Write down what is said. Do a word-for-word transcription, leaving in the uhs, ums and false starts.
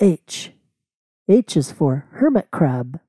H. H is for hermit crab.